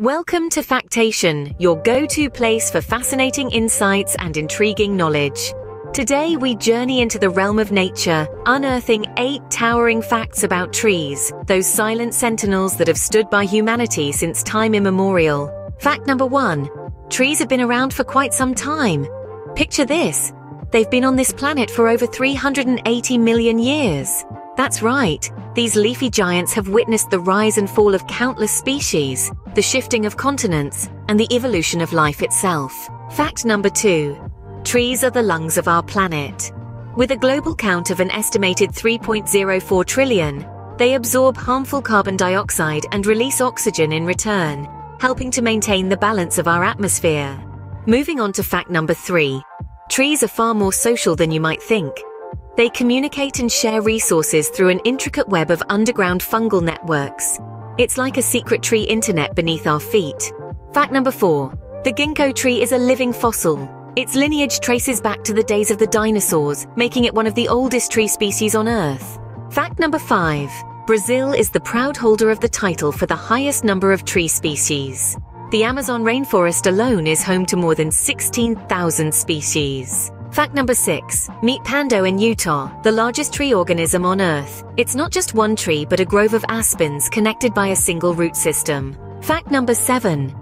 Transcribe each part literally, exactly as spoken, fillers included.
Welcome to Factation, your go-to place for fascinating insights and intriguing knowledge. Today we journey into the realm of nature, unearthing eight towering facts about trees, those silent sentinels that have stood by humanity since time immemorial. Fact number one, trees have been around for quite some time. Picture this, they've been on this planet for over three hundred eighty million years. That's right, these leafy giants have witnessed the rise and fall of countless species, the shifting of continents, and the evolution of life itself. Fact number two. Trees are the lungs of our planet. With a global count of an estimated three point zero four trillion, they absorb harmful carbon dioxide and release oxygen in return, helping to maintain the balance of our atmosphere. Moving on to fact number three. Trees are far more social than you might think. They communicate and share resources through an intricate web of underground fungal networks. It's like a secret tree internet beneath our feet. Fact number four. The ginkgo tree is a living fossil. Its lineage traces back to the days of the dinosaurs, making it one of the oldest tree species on Earth. Fact number five. Brazil is the proud holder of the title for the highest number of tree species. The Amazon rainforest alone is home to more than sixteen thousand species. Fact number six. Meet Pando in Utah, the largest tree organism on Earth. It's not just one tree, but a grove of aspens connected by a single root system. Fact number seven.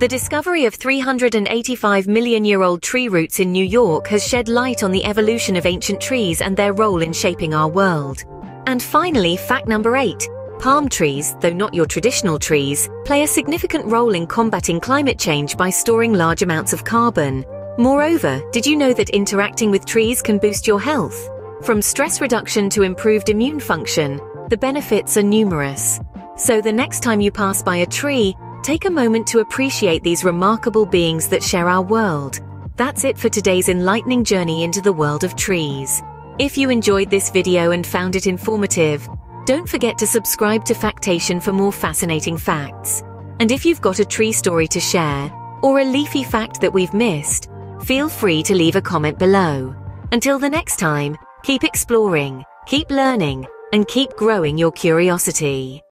The discovery of three hundred eighty-five million year old tree roots in New York has shed light on the evolution of ancient trees and their role in shaping our world. And finally, fact number eight. Palm trees, though not your traditional trees, play a significant role in combating climate change by storing large amounts of carbon. Moreover, did you know that interacting with trees can boost your health? From stress reduction to improved immune function, the benefits are numerous. So the next time you pass by a tree, take a moment to appreciate these remarkable beings that share our world. That's it for today's enlightening journey into the world of trees. If you enjoyed this video and found it informative, don't forget to subscribe to Factation for more fascinating facts. And if you've got a tree story to share, or a leafy fact that we've missed, feel free to leave a comment below. Until the next time, keep exploring, keep learning, and keep growing your curiosity.